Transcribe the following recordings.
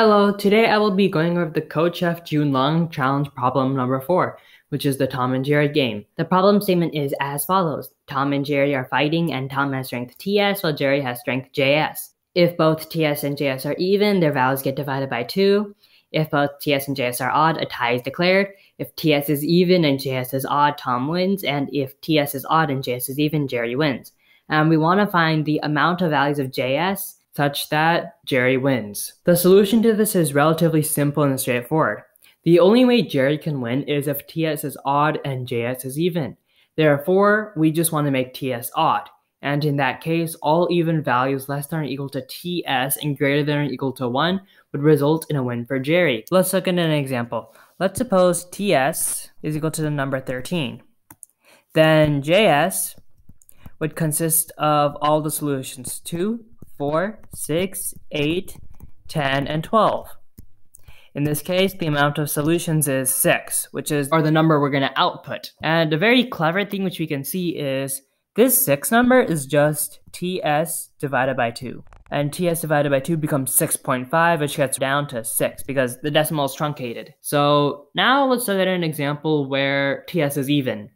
Hello, today I will be going over the CodeChef June Long Challenge problem number 4, which is the Tom and Jerry game. The problem statement is as follows. Tom and Jerry are fighting and Tom has strength TS while Jerry has strength JS. If both TS and JS are even, their values get divided by 2. If both TS and JS are odd, a tie is declared. If TS is even and JS is odd, Tom wins. And if TS is odd and JS is even, Jerry wins. And we want to find the amount of values of JS such that Jerry wins. The solution to this is relatively simple and straightforward. The only way Jerry can win is if TS is odd and JS is even. Therefore, we just want to make TS odd. And in that case, all even values less than or equal to TS and greater than or equal to 1 would result in a win for Jerry. Let's look at an example. Let's suppose TS is equal to the number 13. Then JS would consist of all the solutions 2, 4, 6, 8, 10, and 12. In this case, the amount of solutions is 6, which is the number we're going to output. And a very clever thing which we can see is this 6 number is just TS divided by 2. And TS divided by 2 becomes 6.5, which gets down to 6 because the decimal is truncated. So now let's look at an example where TS is even.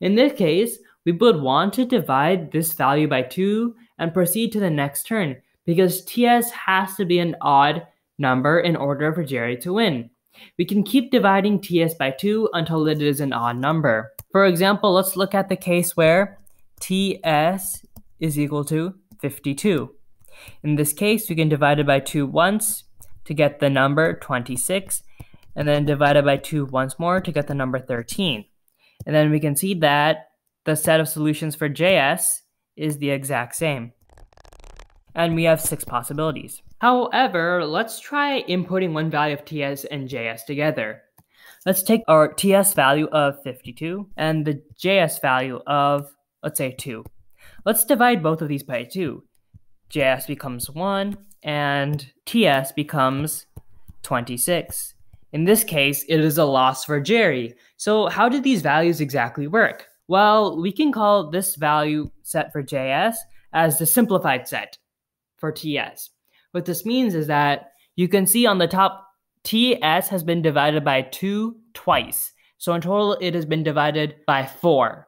In this case, we would want to divide this value by 2 and proceed to the next turn, because TS has to be an odd number in order for Jerry to win. We can keep dividing TS by 2 until it is an odd number. For example, let's look at the case where TS is equal to 52. In this case, we can divide it by 2 once to get the number 26, and then divide it by 2 once more to get the number 13. And then we can see that the set of solutions for JS is the exact same. And we have 6 possibilities. However, let's try inputting one value of TS and JS together. Let's take our TS value of 52 and the JS value of, let's say, 2. Let's divide both of these by 2. JS becomes 1 and TS becomes 26. In this case, it is a loss for Jerry. So how did these values exactly work? Well, we can call this value set for JS as the simplified set for TS. What this means is that you can see on the top, TS has been divided by 2 twice. So in total, it has been divided by 4.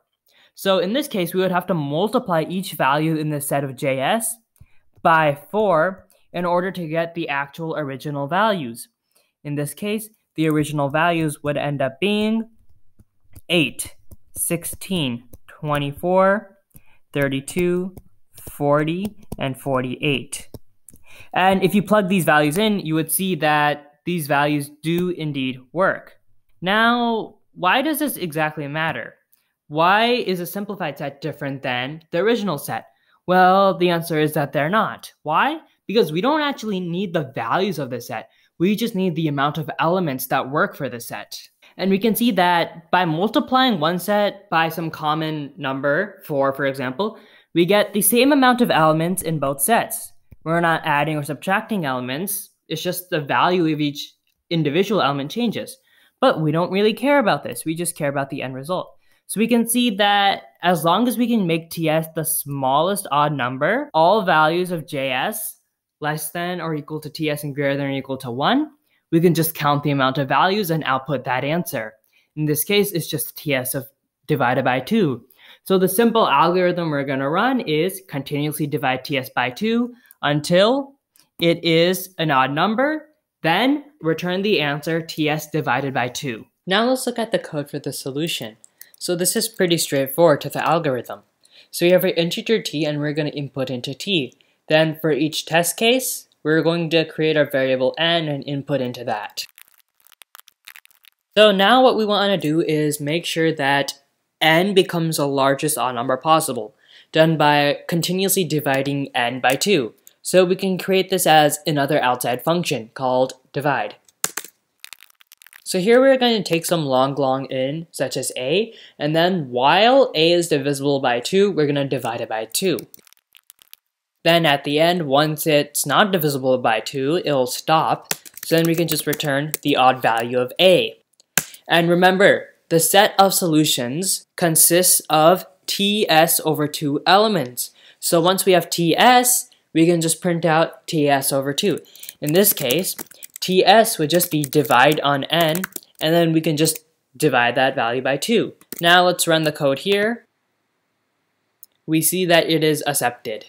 So in this case, we would have to multiply each value in the set of JS by 4 in order to get the actual original values. In this case, the original values would end up being 8, 16, 24, 32, 40, and 48. And if you plug these values in, you would see that these values do indeed work. Now, why does this exactly matter? Why is a simplified set different than the original set? Well, the answer is that they're not. Why? Because we don't actually need the values of the set. We just need the amount of elements that work for the set. And we can see that by multiplying one set by some common number, 4 for example, we get the same amount of elements in both sets. We're not adding or subtracting elements, it's just the value of each individual element changes. But we don't really care about this, we just care about the end result. So we can see that as long as we can make TS the smallest odd number, all values of JS less than or equal to TS and greater than or equal to 1, we can just count the amount of values and output that answer. In this case, it's just TS divided by 2. So the simple algorithm we're going to run is continuously divide TS by 2 until it is an odd number, then return the answer TS divided by 2. Now let's look at the code for the solution. So this is pretty straightforward to the algorithm. So we have our integer t and we're going to input into t. Then for each test case, we're going to create our variable n and input into that. So now what we want to do is make sure that n becomes the largest odd number possible, done by continuously dividing n by 2. So we can create this as another outside function called divide. So here we're going to take some long in, such as a, and then while a is divisible by 2, we're going to divide it by 2. Then at the end, once it's not divisible by 2, it'll stop, so then we can just return the odd value of a. And remember, the set of solutions consists of TS over 2 elements. So once we have TS, we can just print out TS over 2. In this case, TS would just be divide on n, and then we can just divide that value by 2. Now let's run the code here. We see that it is accepted.